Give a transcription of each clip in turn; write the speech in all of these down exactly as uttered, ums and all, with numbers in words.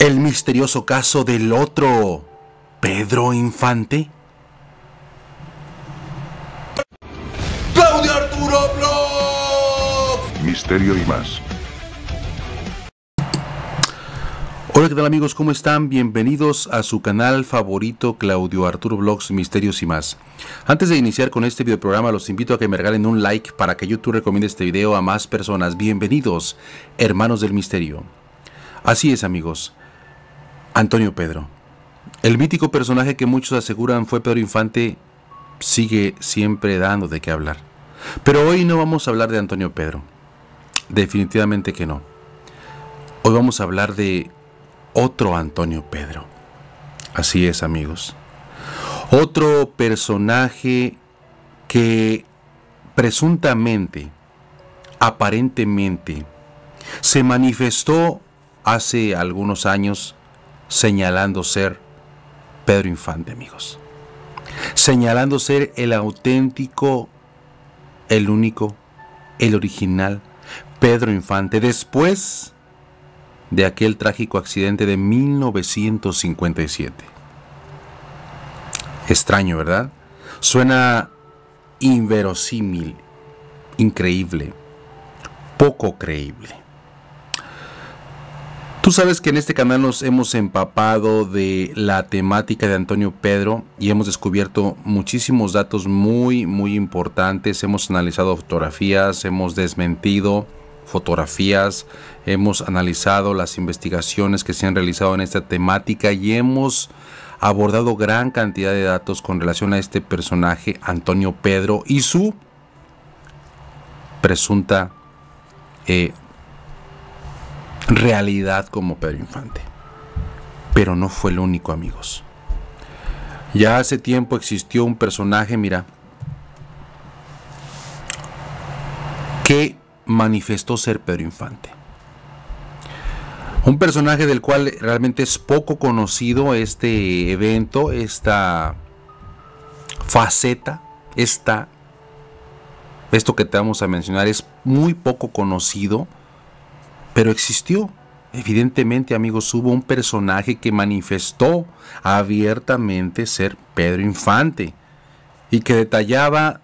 El misterioso caso del otro Pedro Infante. Claudio Arturo Vlogs. Misterio y más. Hola, ¿qué tal amigos? ¿Cómo están? Bienvenidos a su canal favorito, Claudio Arturo Vlogs, Misterios y Más. Antes de iniciar con este videoprograma, los invito a que me regalen un like para que YouTube recomiende este video a más personas. Bienvenidos, hermanos del misterio. Así es, amigos. Antonio Pedro, el mítico personaje que muchos aseguran fue Pedro Infante, sigue siempre dando de qué hablar. Pero hoy no vamos a hablar de Antonio Pedro. Definitivamente que no. Hoy vamos a hablar de otro Antonio Pedro. Así es, amigos. Otro personaje que presuntamente, aparentemente, se manifestó hace algunos años señalando ser Pedro Infante, amigos. Señalando ser el auténtico, el único, el original Pedro Infante. Después de aquel trágico accidente de mil novecientos cincuenta y siete. Extraño, ¿verdad? Suena inverosímil, increíble, poco creíble. Tú sabes que en este canal nos hemos empapado de la temática de Antonio Pedro y hemos descubierto muchísimos datos muy, muy importantes. Hemos analizado fotografías, hemos desmentido fotografías, hemos analizado las investigaciones que se han realizado en esta temática y hemos abordado gran cantidad de datos con relación a este personaje, Antonio Pedro, y su presunta eh, realidad como Pedro Infante. Pero no fue el único, amigos. Ya hace tiempo existió un personaje, mira, que manifestó ser Pedro Infante. Un personaje del cual realmente es poco conocido este evento, esta faceta, esta, esto que te vamos a mencionar es muy poco conocido, pero existió. Evidentemente, amigos, hubo un personaje que manifestó abiertamente ser Pedro Infante y que detallaba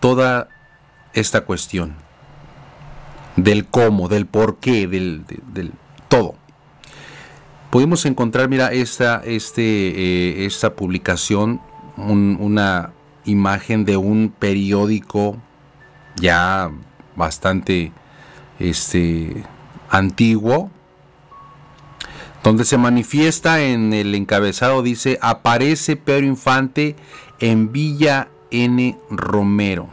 toda esta cuestión del cómo, del por qué, del, del, del todo. Pudimos encontrar, mira, esta, este, eh, esta publicación, un, una imagen de un periódico ya bastante este, antiguo, donde se manifiesta en el encabezado, dice: aparece Pedro Infante en Villa N. Romero,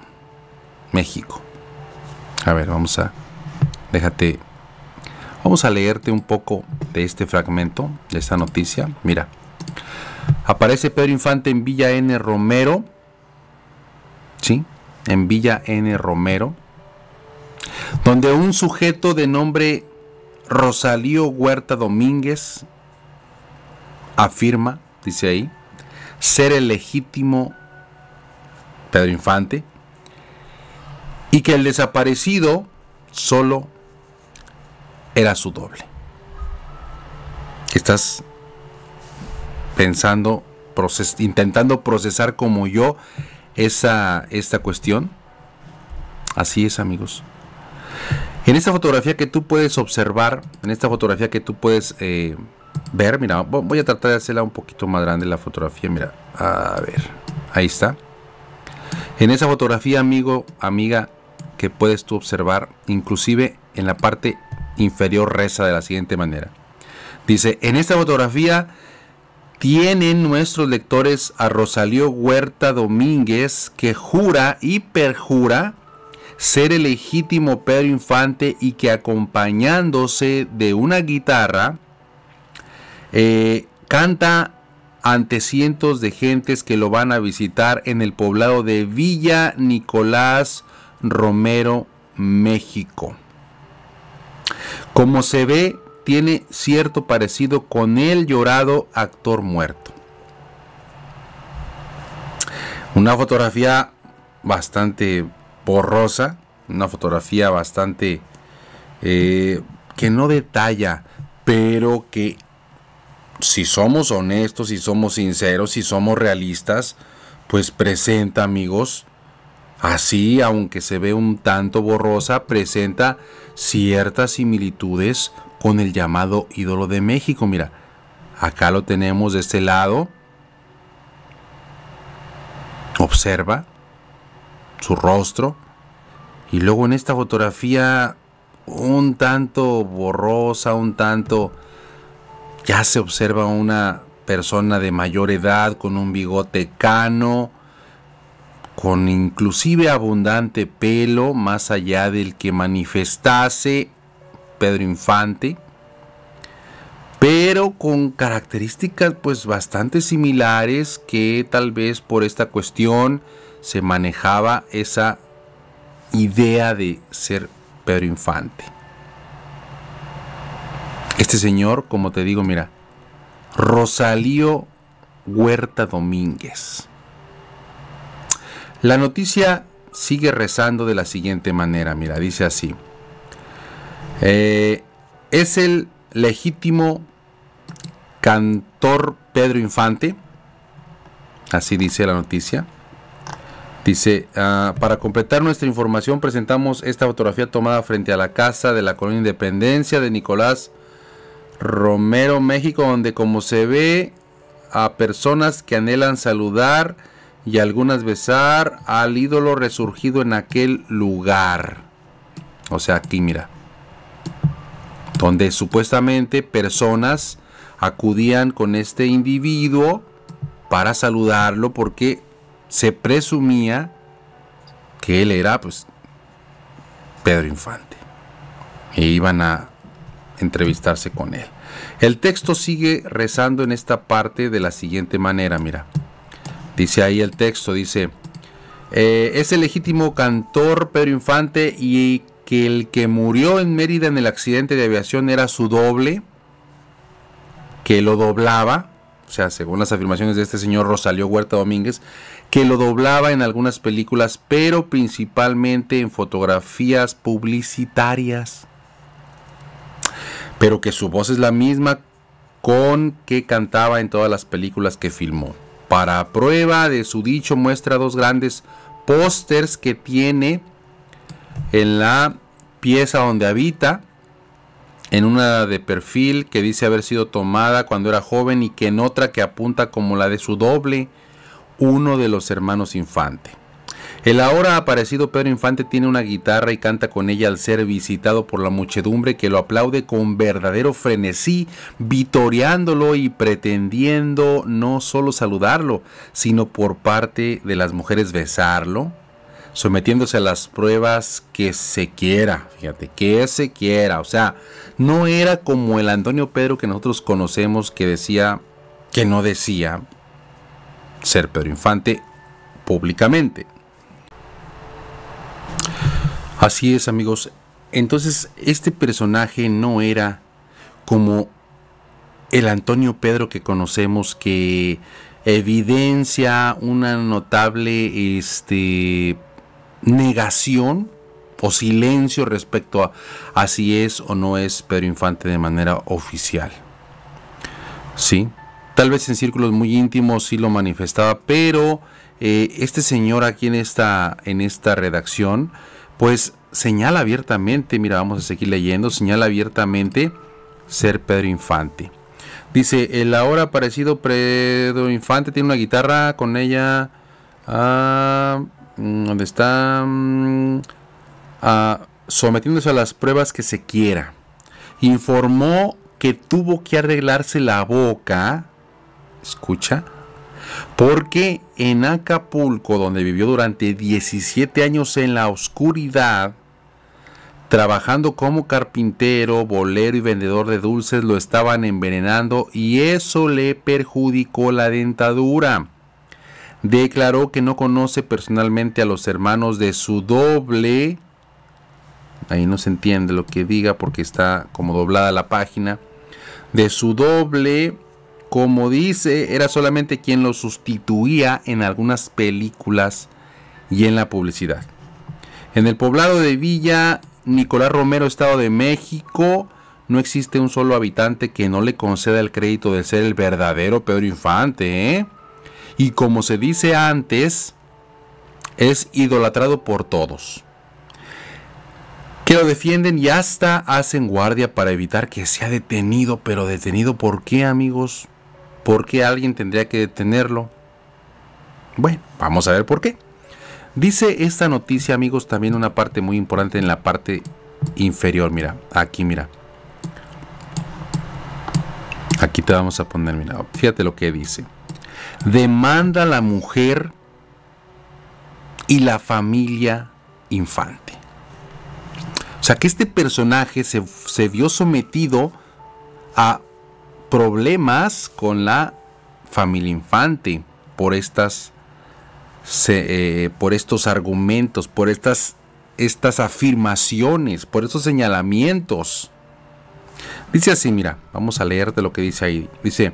México. A ver, vamos a... Déjate, vamos a leerte un poco de este fragmento, de esta noticia. Mira, aparece Pedro Infante en Villa N. Romero, ¿sí? En Villa N. Romero, donde un sujeto de nombre Rosalío Huerta Domínguez afirma, dice ahí, ser el legítimo Pedro Infante y que el desaparecido solo era su doble. Estás pensando, proces, intentando procesar como yo esa, esta cuestión. Así es, amigos. En esta fotografía que tú puedes observar, en esta fotografía que tú puedes eh, ver, mira, voy a tratar de hacerla un poquito más grande la fotografía, mira, a ver, ahí está. En esa fotografía, amigo, amiga, que puedes tú observar, inclusive en la parte inferior reza de la siguiente manera. Dice: en esta fotografía tienen nuestros lectores a Rosalío Huerta Domínguez, que jura y perjura ser el legítimo Pedro Infante y que, acompañándose de una guitarra, eh, canta ante cientos de gentes que lo van a visitar en el poblado de Villa Nicolás Romero, México. Como se ve, tiene cierto parecido con el llorado actor muerto. Una fotografía bastante borrosa, una fotografía bastante eh, que no detalla, pero que si somos honestos, si somos sinceros, si somos realistas, pues presenta, amigos, así, aunque se ve un tanto borrosa, presenta ciertas similitudes con el llamado ídolo de México. Mira, acá lo tenemos de este lado. Observa su rostro. Y luego en esta fotografía un tanto borrosa, un tanto, ya se observa una persona de mayor edad con un bigote cano, con inclusive abundante pelo más allá del que manifestase Pedro Infante, pero con características pues bastante similares, que tal vez por esta cuestión se manejaba esa idea de ser Pedro Infante. Este señor, como te digo, mira, Rosalío Huerta Domínguez. La noticia sigue rezando de la siguiente manera, mira, dice así. Eh, es el legítimo cantor Pedro Infante, así dice la noticia. Dice, uh, para completar nuestra información presentamos esta fotografía tomada frente a la casa de la colonia Independencia de Nicolás Romero, México, donde como se ve a personas que anhelan saludar y algunas besar al ídolo resurgido en aquel lugar. O sea, aquí mira, donde supuestamente personas acudían con este individuo para saludarlo porque se presumía que él era, pues, Pedro Infante. E iban a entrevistarse con él. El texto sigue rezando en esta parte de la siguiente manera, mira. Dice ahí el texto, dice, eh, es el legítimo cantor Pedro Infante y que el que murió en Mérida en el accidente de aviación era su doble, que lo doblaba. O sea, según las afirmaciones de este señor Rosalío Huerta Domínguez, que lo doblaba en algunas películas, pero principalmente en fotografías publicitarias. Pero que su voz es la misma con que cantaba en todas las películas que filmó. Para prueba de su dicho, muestra dos grandes pósters que tiene en la pieza donde habita. En una de perfil que dice haber sido tomada cuando era joven y que en otra que apunta como la de su doble, uno de los hermanos Infante. El ahora aparecido Pedro Infante tiene una guitarra y canta con ella al ser visitado por la muchedumbre que lo aplaude con verdadero frenesí, vitoreándolo y pretendiendo no solo saludarlo, sino por parte de las mujeres besarlo, sometiéndose a las pruebas que se quiera, fíjate, que se quiera. O sea, no era como el Antonio Pedro que nosotros conocemos, que decía, que no decía ser Pedro Infante públicamente. Así es, amigos. Entonces, este personaje no era como el Antonio Pedro que conocemos, que evidencia una notable, este... negación o silencio respecto a, a si es o no es Pedro Infante de manera oficial. Sí, tal vez en círculos muy íntimos sí lo manifestaba, pero eh, este señor aquí en esta, en esta redacción, pues señala abiertamente, mira, vamos a seguir leyendo, señala abiertamente ser Pedro Infante. Dice, el ahora aparecido Pedro Infante tiene una guitarra con ella... Uh, donde está uh, sometiéndose a las pruebas que se quiera. Informó que tuvo que arreglarse la boca, escucha, porque en Acapulco, donde vivió durante diecisiete años en la oscuridad, trabajando como carpintero, bolero y vendedor de dulces, lo estaban envenenando y eso le perjudicó la dentadura. Declaró que no conoce personalmente a los hermanos de su doble. Ahí no se entiende lo que diga porque está como doblada la página. De su doble, como dice, era solamente quien lo sustituía en algunas películas y en la publicidad. En el poblado de Villa Nicolás Romero, Estado de México, no existe un solo habitante que no le conceda el crédito de ser el verdadero Pedro Infante, ¿eh? Y como se dice antes, es idolatrado por todos, que lo defienden y hasta hacen guardia para evitar que sea detenido. Pero detenido, ¿por qué, amigos? ¿Por qué alguien tendría que detenerlo? Bueno, vamos a ver por qué. Dice esta noticia, amigos, también una parte muy importante en la parte inferior. Mira, aquí, mira. Aquí te vamos a poner, mira, fíjate lo que dice. Demanda la mujer y la familia Infante. O sea, que este personaje se, se vio sometido a problemas con la familia Infante por estas... Se, eh, por estos argumentos, por estas, estas afirmaciones, por estos señalamientos. Dice así, mira, vamos a leerte lo que dice ahí. Dice: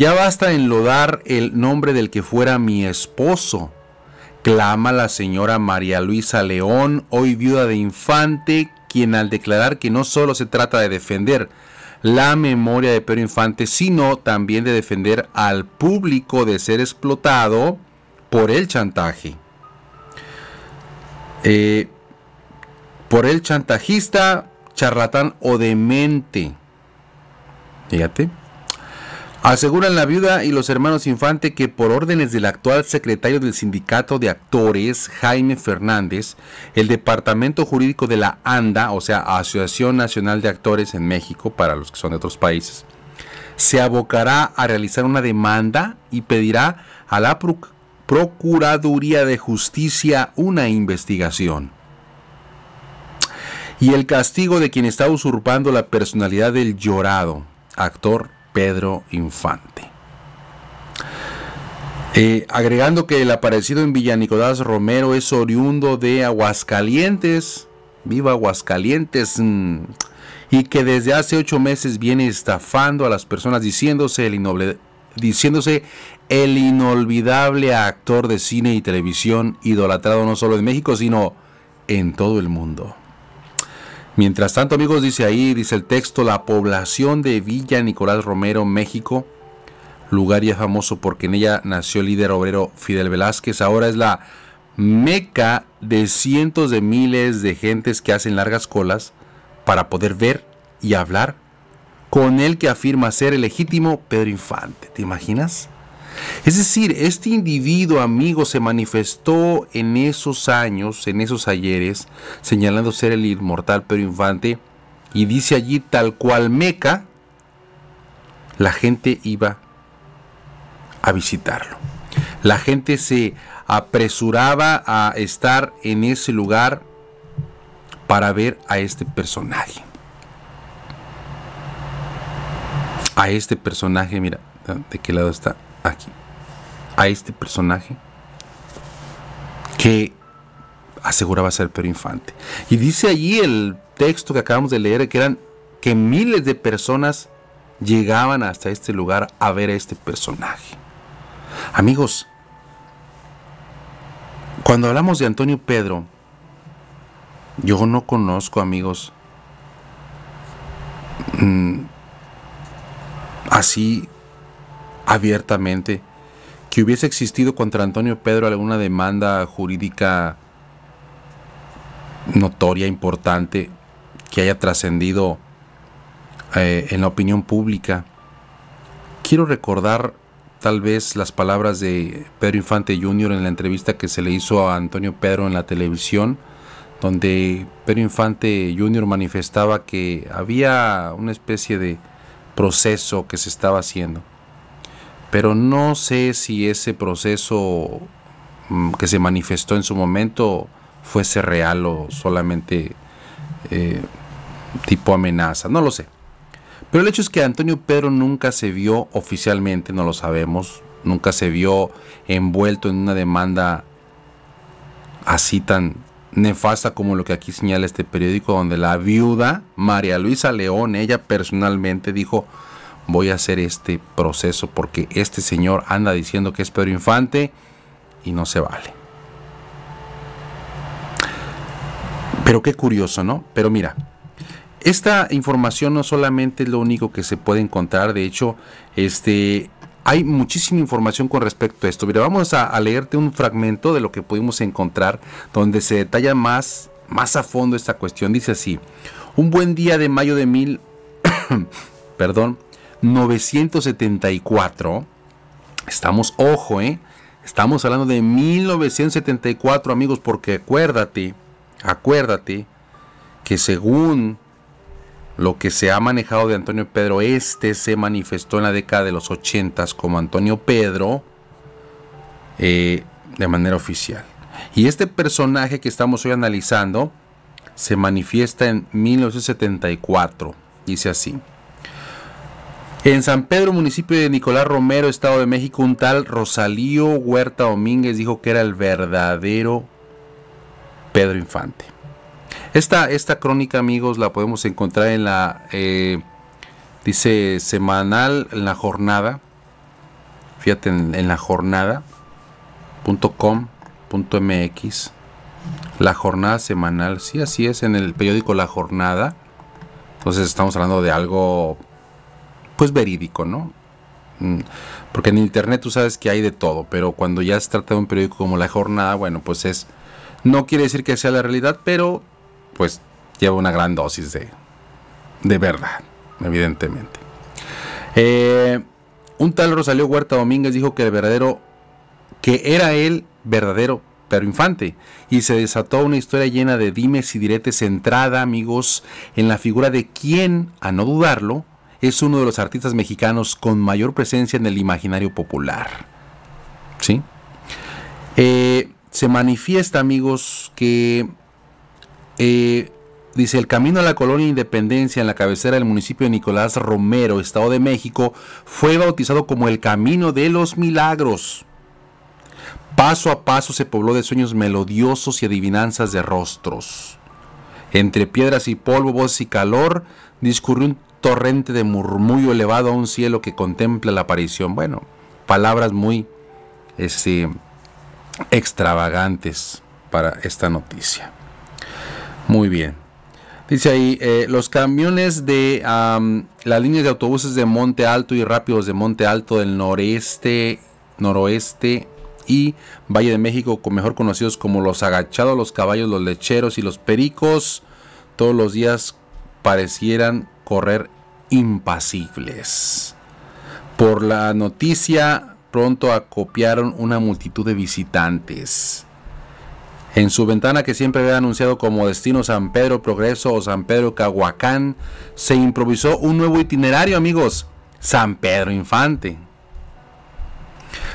ya basta enlodar el nombre del que fuera mi esposo, clama la señora María Luisa León, hoy viuda de Infante, quien al declarar que no solo se trata de defender la memoria de Pedro Infante, sino también de defender al público de ser explotado por el chantaje, eh, por el chantajista, charlatán o demente. Fíjate. Aseguran la viuda y los hermanos Infante que por órdenes del actual secretario del sindicato de actores, Jaime Fernández, el departamento jurídico de la ANDA, o sea, Asociación Nacional de Actores en México, para los que son de otros países, se abocará a realizar una demanda y pedirá a la Procuraduría Procuraduría de Justicia una investigación y el castigo de quien está usurpando la personalidad del llorado actor Pedro Infante. Eh, agregando que el aparecido en Villa Nicolás Romero es oriundo de Aguascalientes, viva Aguascalientes, y que desde hace ocho meses viene estafando a las personas diciéndose el innoble, diciéndose el inolvidable actor de cine y televisión, idolatrado no solo en México, sino en todo el mundo. Mientras tanto, amigos, dice ahí, dice el texto, la población de Villa Nicolás Romero, México, lugar ya famoso porque en ella nació el líder obrero Fidel Velázquez, ahora es la meca de cientos de miles de gentes que hacen largas colas para poder ver y hablar con el que afirma ser el legítimo Pedro Infante. ¿Te imaginas? Es decir, este individuo, amigo, se manifestó en esos años, en esos ayeres, señalando ser el inmortal Pedro Infante, y dice allí, tal cual meca, la gente iba a visitarlo. La gente se apresuraba a estar en ese lugar para ver a este personaje. A este personaje, mira, ¿de qué lado está? Aquí, a este personaje que aseguraba ser Pedro Infante. Y dice allí el texto que acabamos de leer que eran que miles de personas llegaban hasta este lugar a ver a este personaje. Amigos, cuando hablamos de Antonio Pedro, yo no conozco, amigos, mmm, así abiertamente que hubiese existido contra Antonio Pedro alguna demanda jurídica notoria, importante, que haya trascendido eh, en la opinión pública. Quiero recordar tal vez las palabras de Pedro Infante junior en la entrevista que se le hizo a Antonio Pedro en la televisión, donde Pedro Infante junior manifestaba que había una especie de proceso que se estaba haciendo. Pero no sé si ese proceso que se manifestó en su momento fuese real o solamente eh, tipo amenaza, no lo sé. Pero el hecho es que Antonio Pedro nunca se vio oficialmente, no lo sabemos, nunca se vio envuelto en una demanda así tan nefasta como lo que aquí señala este periódico, donde la viuda María Luisa León, ella personalmente dijo: voy a hacer este proceso porque este señor anda diciendo que es Pedro Infante y no se vale. Pero qué curioso, ¿no? Pero mira, Esta información no solamente es lo único que se puede encontrar, de hecho, este, hay muchísima información con respecto a esto. Mira, vamos a, a leerte un fragmento de lo que pudimos encontrar, donde se detalla más, más a fondo esta cuestión. Dice así: un buen día de mayo de mil, perdón, novecientos setenta y cuatro, estamos, ojo, eh, estamos hablando de mil novecientos setenta y cuatro, amigos, porque acuérdate, acuérdate que según lo que se ha manejado de Antonio Pedro, este se manifestó en la década de los ochentas como Antonio Pedro eh, de manera oficial. Y este personaje que estamos hoy analizando se manifiesta en mil novecientos setenta y cuatro. Dice así: en San Pedro, municipio de Nicolás Romero, Estado de México, un tal Rosalío Huerta Domínguez dijo que era el verdadero Pedro Infante. Esta, esta crónica, amigos, la podemos encontrar en la, eh, dice, semanal, en La Jornada. Fíjate, en, en La Jornada punto com punto m x. La Jornada semanal, sí, así es, en el periódico La Jornada. Entonces estamos hablando de algo, pues, verídico, ¿no? Porque en internet tú sabes que hay de todo, pero cuando ya se trata de un periódico como La Jornada, bueno, pues es, no quiere decir que sea la realidad, pero pues lleva una gran dosis de, de verdad, evidentemente. Eh, un tal Rosalío Huerta Domínguez dijo que el verdadero, que era el verdadero Pedro Infante, y se desató una historia llena de dimes y diretes centrada, amigos, en la figura de quien, a no dudarlo, es uno de los artistas mexicanos con mayor presencia en el imaginario popular. ¿Sí? Eh, se manifiesta, amigos, que... Eh, dice: el camino a la colonia Independencia en la cabecera del municipio de Nicolás Romero, Estado de México, fue bautizado como el Camino de los Milagros. Paso a paso se pobló de sueños melodiosos y adivinanzas de rostros. Entre piedras y polvo, voz y calor, discurrió un torrente de murmullo elevado a un cielo que contempla la aparición. Bueno, palabras muy este, extravagantes para esta noticia. Muy bien. Dice ahí, eh, los camiones de um, las líneas de autobuses de Monte Alto y rápidos de Monte Alto del noreste, noroeste y Valle de México, con mejor conocidos como los agachados, los caballos, los lecheros y los pericos, todos los días parecieran correr impasibles. Por la noticia, pronto acopiaron una multitud de visitantes. En su ventana, que siempre había anunciado como destino San Pedro Progreso o San Pedro Cahuacán, se improvisó un nuevo itinerario, amigos: San Pedro Infante.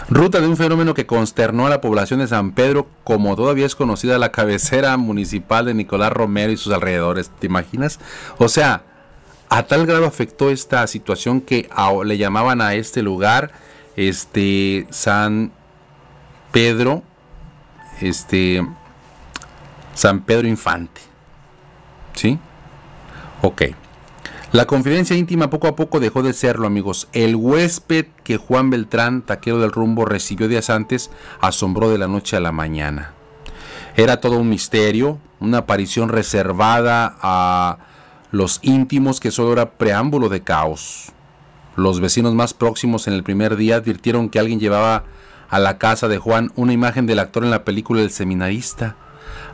Ruta de un fenómeno que consternó a la población de San Pedro, como todavía es conocida la cabecera municipal de Nicolás Romero y sus alrededores. ¿Te imaginas? O sea, a tal grado afectó esta situación que a, le llamaban a este lugar este San Pedro, este... San Pedro Infante. ¿Sí? Ok. La confidencia íntima poco a poco dejó de serlo, amigos. El huésped que Juan Beltrán, taquero del Rumbo, recibió días antes, asombró de la noche a la mañana. Era todo un misterio, una aparición reservada a los íntimos que solo era preámbulo de caos. Los vecinos más próximos en el primer día advirtieron que alguien llevaba a la casa de Juan una imagen del actor en la película El Seminarista.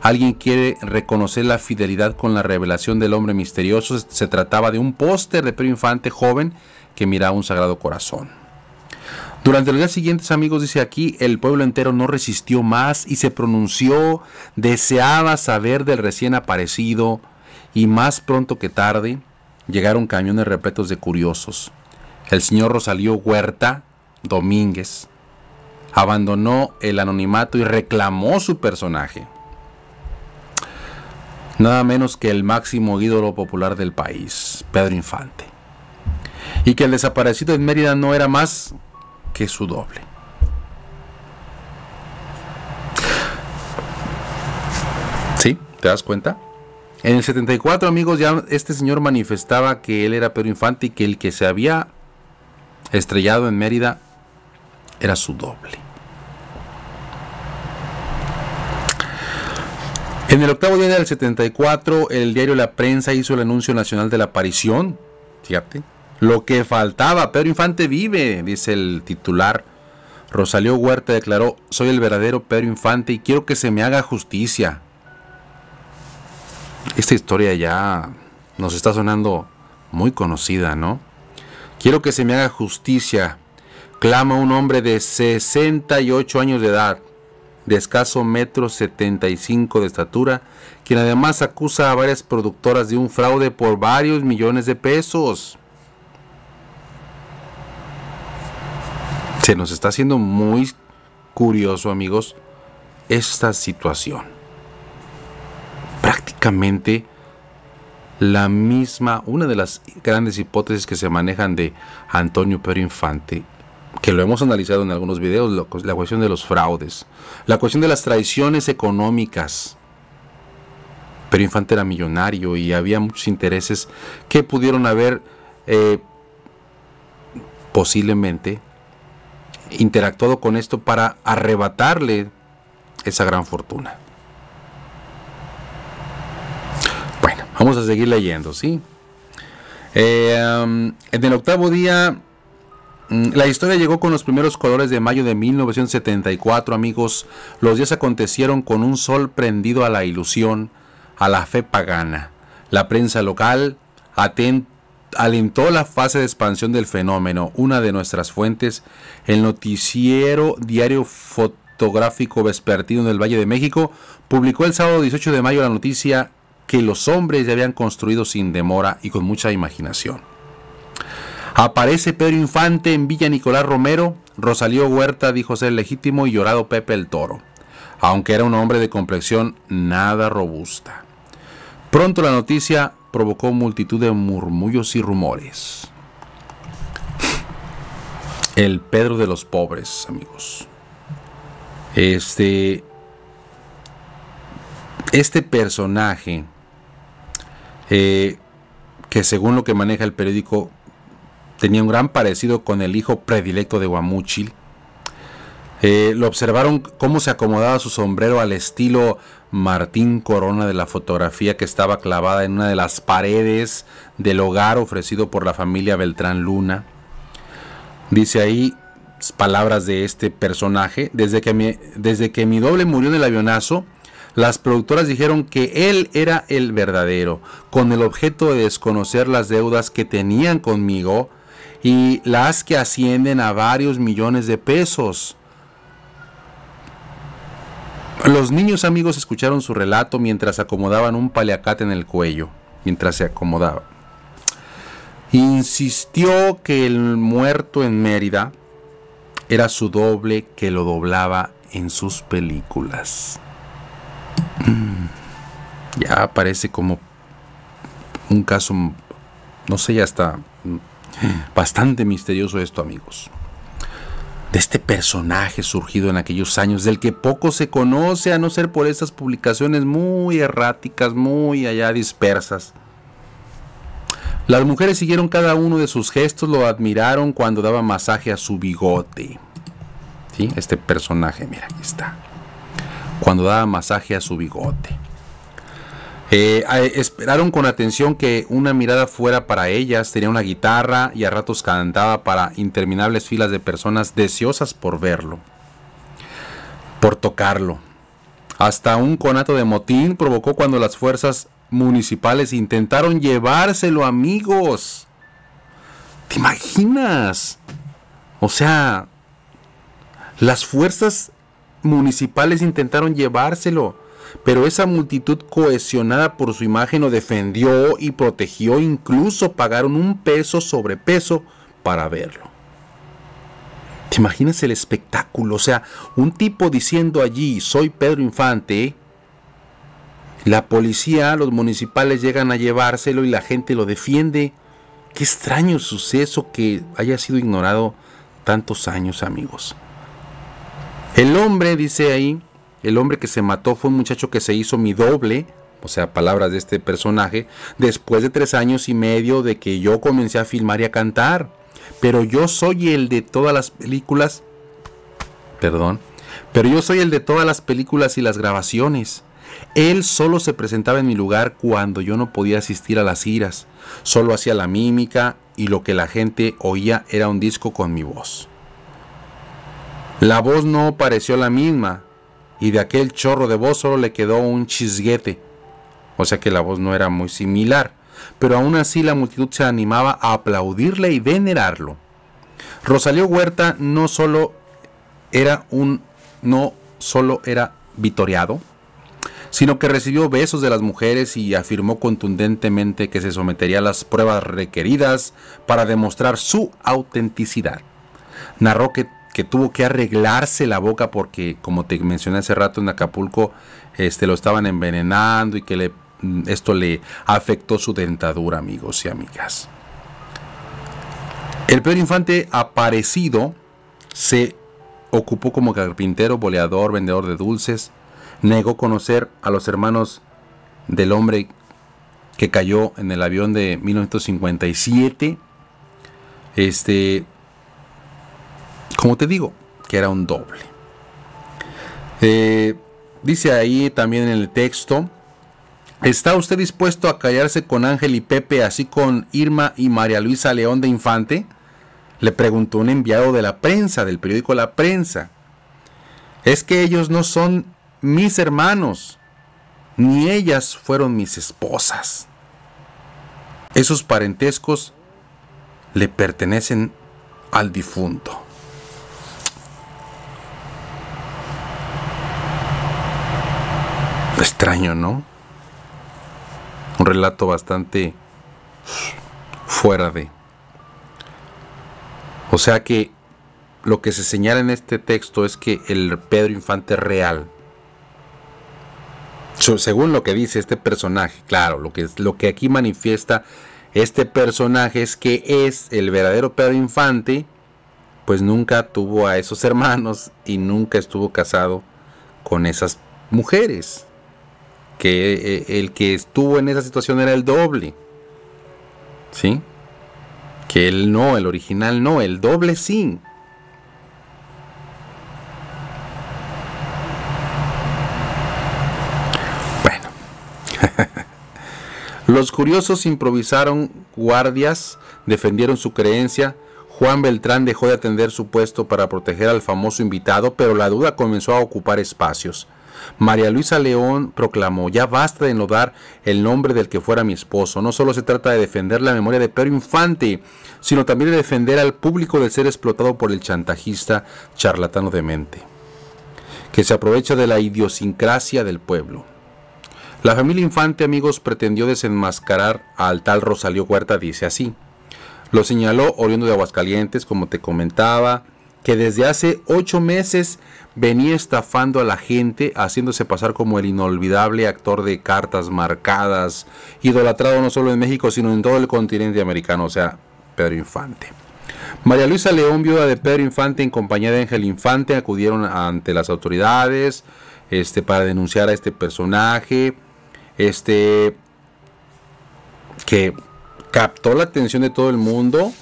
Alguien quiere reconocer la fidelidad con la revelación del hombre misterioso. Se trataba de un póster de Pedro Infante joven que miraba un Sagrado Corazón. Durante los días siguientes, amigos, dice aquí, el pueblo entero no resistió más y se pronunció, deseaba saber del recién aparecido, y más pronto que tarde llegaron camiones repletos de curiosos. El señor Rosalío Huerta Domínguez abandonó el anonimato y reclamó su personaje. Nada menos que el máximo ídolo popular del país, Pedro Infante. Y que el desaparecido en Mérida no era más que su doble. ¿Sí? ¿Te das cuenta? En el setenta y cuatro, amigos, ya este señor manifestaba que él era Pedro Infante y que el que se había estrellado en Mérida era su doble. En el octavo día del setenta y cuatro, el diario La Prensa hizo el anuncio nacional de la aparición. Fíjate, lo que faltaba, Pedro Infante vive, dice el titular. Rosalío Huerta declaró: soy el verdadero Pedro Infante y quiero que se me haga justicia. Esta historia ya nos está sonando muy conocida, ¿no? Quiero que se me haga justicia, clama un hombre de sesenta y ocho años de edad, de escaso metro setenta y cinco de estatura, quien además acusa a varias productoras de un fraude por varios millones de pesos. Se nos está haciendo muy curioso, amigos, esta situación. Prácticamente la misma, una de las grandes hipótesis que se manejan de Antonio Pedro Infante, que lo hemos analizado en algunos videos, la cuestión de los fraudes, la cuestión de las traiciones económicas. Pedro Infante era millonario y había muchos intereses que pudieron haber eh, posiblemente interactuado con esto para arrebatarle esa gran fortuna. Bueno, vamos a seguir leyendo, ¿sí? Eh, um, en el octavo día, la historia llegó con los primeros colores de mayo de mil novecientos setenta y cuatro, amigos. Los días acontecieron con un sol prendido a la ilusión, a la fe pagana. La prensa local alentó la fase de expansión del fenómeno. Una de nuestras fuentes, el noticiero diario fotográfico Vespertino del Valle de México, publicó el sábado dieciocho de mayo la noticia que los hombres ya habían construido sin demora y con mucha imaginación. Aparece Pedro Infante en Villa Nicolás Romero. Rosalío Huerta dijo ser legítimo y llorado Pepe el Toro, aunque era un hombre de complexión nada robusta. Pronto la noticia provocó multitud de murmullos y rumores. El Pedro de los pobres, amigos. Este, este personaje, eh, que según lo que maneja el periódico, tenía un gran parecido con el hijo predilecto de Guamuchil. Eh, lo observaron cómo se acomodaba su sombrero al estilo Martín Corona de la fotografía que estaba clavada en una de las paredes del hogar ofrecido por la familia Beltrán Luna. Dice ahí palabras de este personaje: desde que mi, desde que mi doble murió en el avionazo, las productoras dijeron que él era el verdadero, con el objeto de desconocer las deudas que tenían conmigo, y las que ascienden a varios millones de pesos. Los niños, amigos, escucharon su relato mientras acomodaban un paliacate en el cuello, mientras se acomodaba. Insistió que el muerto en Mérida era su doble, que lo doblaba en sus películas. Ya parece como un caso, no sé, ya está bastante misterioso esto, amigos, de este personaje surgido en aquellos años, del que poco se conoce, a no ser por estas publicaciones muy erráticas, muy allá dispersas. Las mujeres siguieron cada uno de sus gestos, lo admiraron cuando daba masaje a su bigote. ¿Sí? Este personaje, mira, aquí está, cuando daba masaje a su bigote. Eh, esperaron con atención que una mirada fuera para ellas. Tenía una guitarra y a ratos cantaba para interminables filas de personas deseosas por verlo, por tocarlo. Hasta un conato de motín provocó cuando las fuerzas municipales intentaron llevárselo, amigos. ¿Te imaginas? O sea, las fuerzas municipales intentaron llevárselo, pero esa multitud, cohesionada por su imagen, lo defendió y protegió. Incluso pagaron un peso sobrepeso para verlo. ¿Te imaginas el espectáculo? O sea, un tipo diciendo allí: soy Pedro Infante. La policía, los municipales llegan a llevárselo y la gente lo defiende. Qué extraño suceso que haya sido ignorado tantos años, amigos. El hombre, dice ahí, el hombre que se mató fue un muchacho que se hizo mi doble, o sea, palabras de este personaje, después de tres años y medio de que yo comencé a filmar y a cantar. Pero yo soy el de todas las películas, perdón, pero yo soy el de todas las películas y las grabaciones. Él solo se presentaba en mi lugar cuando yo no podía asistir a las giras. Solo hacía la mímica y lo que la gente oía era un disco con mi voz. La voz no pareció la misma y de aquel chorro de voz solo le quedó un chisguete. O sea que la voz no era muy similar, pero aún así la multitud se animaba a aplaudirle y venerarlo. Rosalío Huerta no solo era un no solo era vitoreado, sino que recibió besos de las mujeres y afirmó contundentemente que se sometería a las pruebas requeridas para demostrar su autenticidad. Narró que, que tuvo que arreglarse la boca porque, como te mencioné hace rato, en Acapulco este, lo estaban envenenando y que le, esto le afectó su dentadura, amigos y amigas. El Pedro Infante aparecido se ocupó como carpintero, boleador, vendedor de dulces. Negó conocer a los hermanos del hombre que cayó en el avión de mil novecientos cincuenta y siete. Este, como te digo, que era un doble. Eh, dice ahí también en el texto: ¿está usted dispuesto a callarse con Ángel y Pepe, así con Irma y María Luisa León de Infante?, le preguntó un enviado de La Prensa, del periódico La Prensa. Es que ellos no son mis hermanos, ni ellas fueron mis esposas. Esos parentescos le pertenecen al difunto. Extraño, ¿no? Un relato bastante fuera de... O sea que lo que se señala en este texto es que el Pedro Infante real, según lo que dice este personaje, claro, lo que, lo que aquí manifiesta este personaje es que es el verdadero Pedro Infante, pues nunca tuvo a esos hermanos y nunca estuvo casado con esas mujeres, que el que estuvo en esa situación era el doble, ¿sí? Que él no, el original no, el doble sí. Los curiosos improvisaron guardias, defendieron su creencia. Juan Beltrán dejó de atender su puesto para proteger al famoso invitado, pero la duda comenzó a ocupar espacios. María Luisa León proclamó: ya basta de enlodar el nombre del que fuera mi esposo. No solo se trata de defender la memoria de Pedro Infante, sino también de defender al público del ser explotado por el chantajista charlatano demente, que se aprovecha de la idiosincrasia del pueblo. La familia Infante, amigos, pretendió desenmascarar al tal Rosalío Huerta, dice así. Lo señaló, oriundo de Aguascalientes, como te comentaba, que desde hace ocho meses venía estafando a la gente, haciéndose pasar como el inolvidable actor de cartas marcadas, idolatrado no solo en México, sino en todo el continente americano, o sea, Pedro Infante. María Luisa León, viuda de Pedro Infante, en compañía de Ángel Infante, acudieron ante las autoridades este, para denunciar a este personaje, Este, que captó la atención de todo el mundo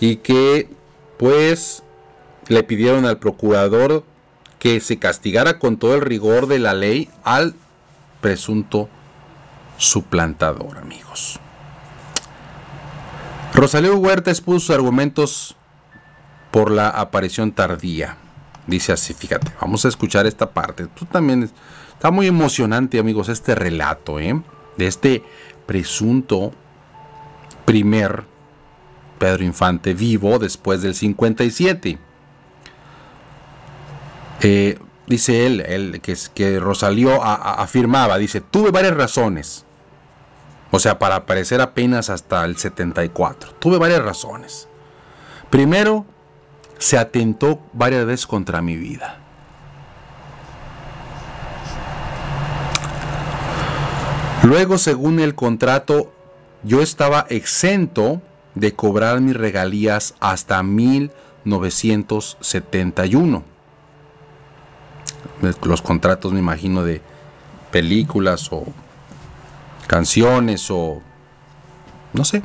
y que pues le pidieron al procurador que se castigara con todo el rigor de la ley al presunto suplantador, amigos. Rosalío Huerta expuso argumentos por la aparición tardía. Dice así, fíjate, vamos a escuchar esta parte. Tú también... Está muy emocionante, amigos, este relato, ¿eh? de este presunto primer Pedro Infante vivo después del cincuenta y siete. Eh, dice él, él que, que Rosalío a, a, afirmaba, dice, tuve varias razones. O sea, para aparecer apenas hasta el setenta y cuatro. Tuve varias razones. Primero, se atentó varias veces contra mi vida. Luego, según el contrato, yo estaba exento de cobrar mis regalías hasta mil novecientos setenta y uno. Los contratos, me imagino, de películas o canciones o no sé.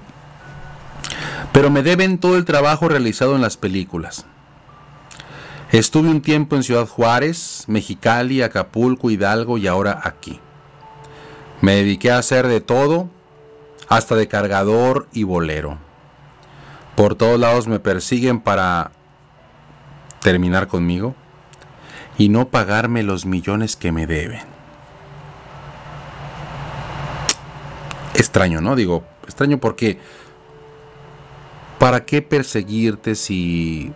Pero me deben todo el trabajo realizado en las películas. Estuve un tiempo en Ciudad Juárez, Mexicali, Acapulco, Hidalgo y ahora aquí. Me dediqué a hacer de todo, hasta de cargador y bolero. Por todos lados me persiguen para terminar conmigo y no pagarme los millones que me deben. Extraño, ¿no? Digo, extraño porque ¿para qué perseguirte si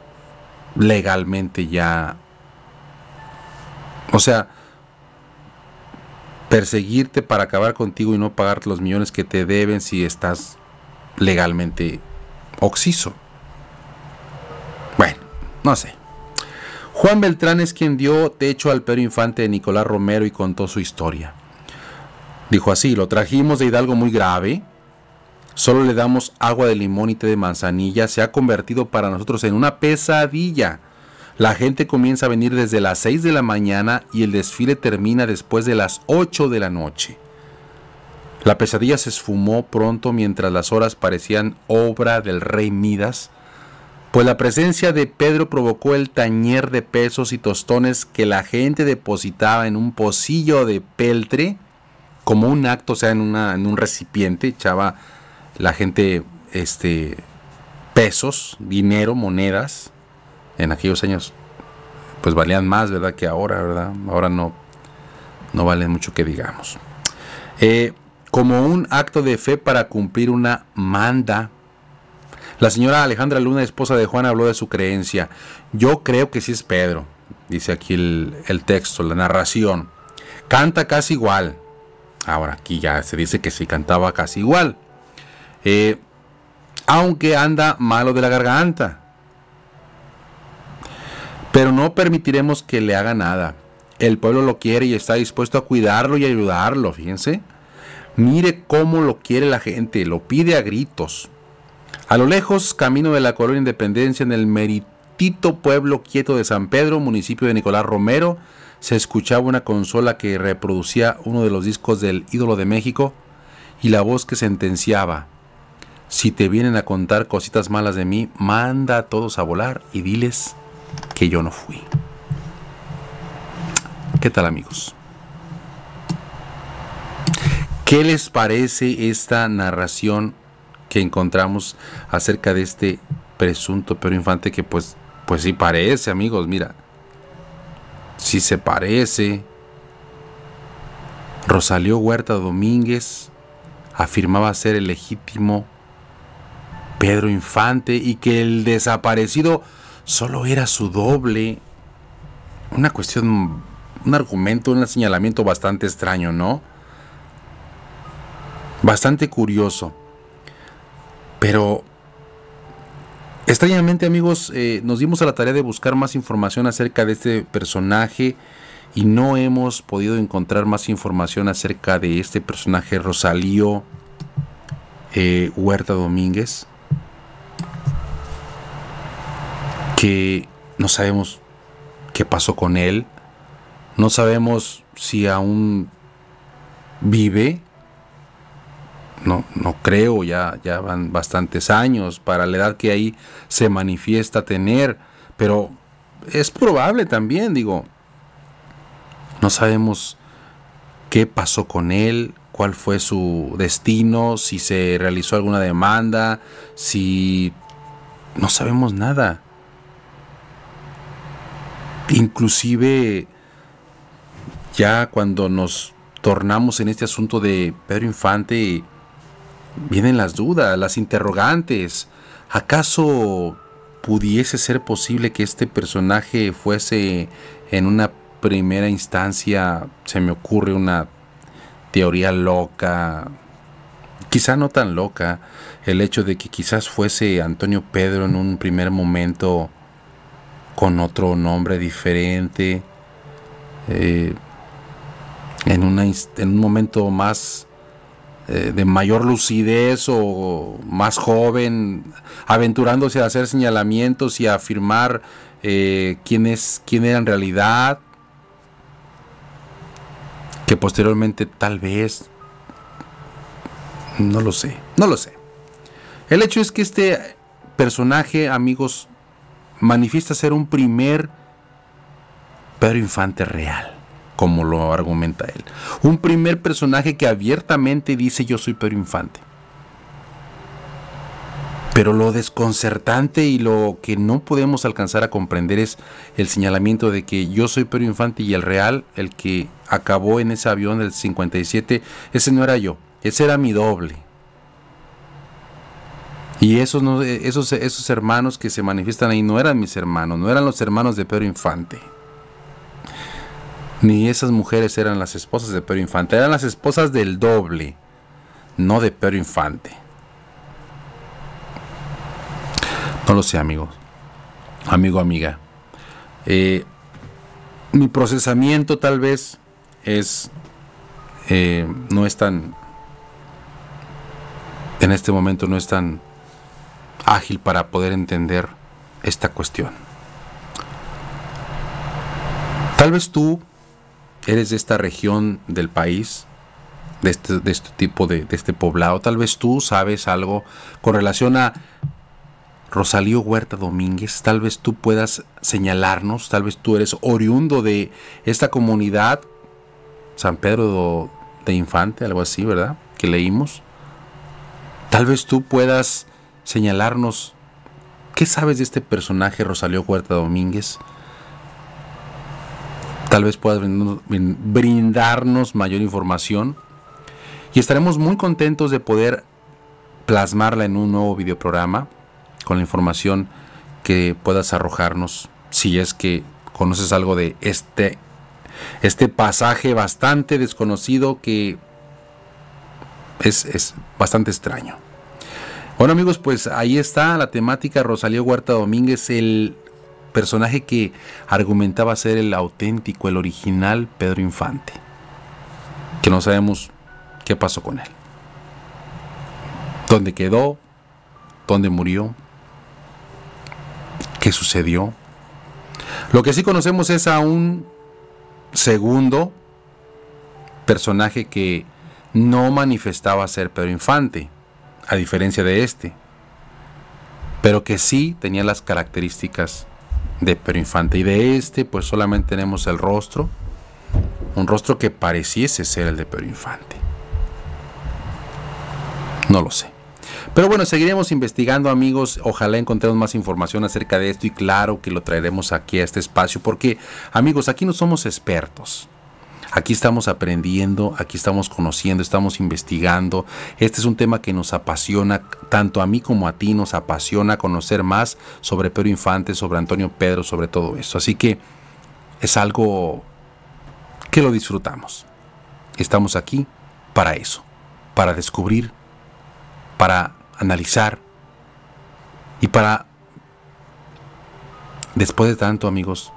legalmente ya? O sea, perseguirte para acabar contigo y no pagar los millones que te deben si estás legalmente oxiso. Bueno, no sé. Juan Beltrán es quien dio techo al Pedro Infante de Nicolás Romero y contó su historia. Dijo así: lo trajimos de Hidalgo muy grave, solo le damos agua de limón y té de manzanilla, se ha convertido para nosotros en una pesadilla. La gente comienza a venir desde las seis de la mañana y el desfile termina después de las ocho de la noche. La pesadilla se esfumó pronto mientras las horas parecían obra del rey Midas, pues la presencia de Pedro provocó el tañer de pesos y tostones que la gente depositaba en un pocillo de peltre, como un acto, o sea, en, una, en un recipiente, echaba la gente este, pesos, dinero, monedas. En aquellos años pues valían más, ¿verdad? Que ahora, ¿verdad? Ahora no, no valen mucho que digamos. Eh, como un acto de fe para cumplir una manda. La señora Alejandra Luna, esposa de Juan, habló de su creencia. Yo creo que sí es Pedro, dice aquí el, el texto, la narración. Canta casi igual. Ahora aquí ya se dice que sí cantaba casi igual. Eh, aunque anda malo de la garganta. Pero no permitiremos que le haga nada. El pueblo lo quiere y está dispuesto a cuidarlo y ayudarlo, fíjense. Mire cómo lo quiere la gente, lo pide a gritos. A lo lejos, camino de la Colonia Independencia, en el meritito pueblo quieto de San Pedro, municipio de Nicolás Romero, se escuchaba una consola que reproducía uno de los discos del Ídolo de México y la voz que sentenciaba: si te vienen a contar cositas malas de mí, manda a todos a volar y diles que yo no fui. ¿Qué tal, amigos? ¿Qué les parece esta narración que encontramos acerca de este presunto Pedro Infante? Que pues, pues sí parece, amigos, mira, sí se parece. Rosalío Huerta Domínguez afirmaba ser el legítimo Pedro Infante y que el desaparecido solo era su doble. Una cuestión, un argumento, un señalamiento bastante extraño, ¿no? Bastante curioso. Pero extrañamente, amigos, eh, nos dimos a la tarea de buscar más información acerca de este personaje y no hemos podido encontrar más información acerca de este personaje, Rosalío eh, Huerta Domínguez. Que no sabemos qué pasó con él, no sabemos si aún vive, no, no creo, ya, ya van bastantes años para la edad que ahí se manifiesta tener, pero es probable también, digo, no sabemos qué pasó con él, cuál fue su destino, si se realizó alguna demanda, si no sabemos nada. Inclusive ya cuando nos tornamos en este asunto de Pedro Infante vienen las dudas, las interrogantes. ¿Acaso pudiese ser posible que este personaje fuese en una primera instancia, se me ocurre una teoría loca, quizá no tan loca, el hecho de que quizás fuese Antonio Pedro en un primer momento con otro nombre diferente, eh, en, una, en un momento más eh, de mayor lucidez o más joven, aventurándose a hacer señalamientos y a afirmar eh, quién es, quién era en realidad, que posteriormente tal vez, no lo sé, no lo sé. El hecho es que este personaje, amigos, manifiesta ser un primer Pedro Infante real. como lo argumenta él. Un primer personaje que abiertamente dice yo soy Pedro Infante. Pero lo desconcertante y lo que no podemos alcanzar a comprender es el señalamiento de que yo soy Pedro Infante y el real, el que acabó en ese avión del cincuenta y siete, ese no era yo, ese era mi doble. Y esos, no, esos, esos hermanos que se manifiestan ahí no eran mis hermanos, no eran los hermanos de Pedro Infante. Ni esas mujeres eran las esposas de Pedro Infante, eran las esposas del doble, no de Pedro Infante. No lo sé, amigos, amigo, amiga. Eh, mi procesamiento tal vez es eh, no es tan, en este momento no es tan ágil para poder entender esta cuestión. Tal vez tú eres de esta región del país, de este, de este tipo de, de este poblado. Tal vez tú sabes algo con relación a Rosalío Huerta Domínguez, tal vez tú puedas señalarnos, tal vez tú eres oriundo de esta comunidad, San Pedro de Infante, algo así, ¿verdad? Que leímos. Tal vez tú puedas señalarnos, ¿qué sabes de este personaje Rosalío Huerta Domínguez? Tal vez puedas brindarnos mayor información y estaremos muy contentos de poder plasmarla en un nuevo videoprograma, con la información que puedas arrojarnos, si es que conoces algo de este, este pasaje bastante desconocido que es, es bastante extraño. Bueno, amigos, pues ahí está la temática Rosalío Huerta Domínguez, el personaje que argumentaba ser el auténtico, el original Pedro Infante, que no sabemos qué pasó con él, dónde quedó, dónde murió, ¿qué sucedió? Lo que sí conocemos es a un segundo personaje que no manifestaba ser Pedro Infante, a diferencia de este, pero que sí tenía las características de Pedro Infante. Y de este, pues solamente tenemos el rostro, un rostro que pareciese ser el de Pedro Infante. No lo sé. Pero bueno, seguiremos investigando, amigos, ojalá encontremos más información acerca de esto y claro que lo traeremos aquí a este espacio porque, amigos, aquí no somos expertos, aquí estamos aprendiendo, aquí estamos conociendo, estamos investigando, este es un tema que nos apasiona, tanto a mí como a ti nos apasiona conocer más sobre Pedro Infante, sobre Antonio Pedro, sobre todo esto, así que es algo que lo disfrutamos, estamos aquí para eso, para descubrir, para analizar y para, después de tanto, amigos,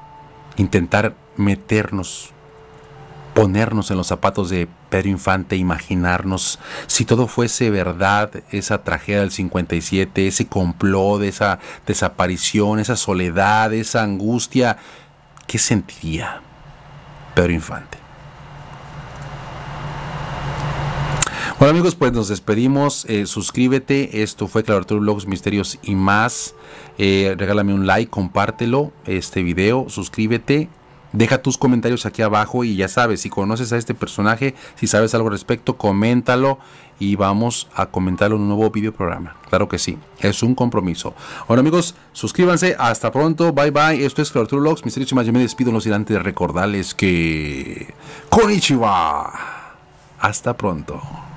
intentar meternos, ponernos en los zapatos de Pedro Infante, imaginarnos si todo fuese verdad, esa tragedia del cincuenta y siete, ese complot, esa desaparición, esa soledad, esa angustia, ¿qué sentiría Pedro Infante? Bueno, amigos, pues nos despedimos, eh, suscríbete, esto fue Claudio Arturo Vlogs, Misterios y Más, eh, regálame un like, compártelo, este video, suscríbete, deja tus comentarios aquí abajo y ya sabes, si conoces a este personaje, si sabes algo al respecto, coméntalo y vamos a comentarlo en un nuevo video programa, claro que sí, es un compromiso. Bueno, amigos, suscríbanse, hasta pronto, bye bye, esto es Claudio Arturo Vlogs, Misterios y Más, yo me despido, no sin antes de recordarles que... ¡Konnichiwa! Hasta pronto.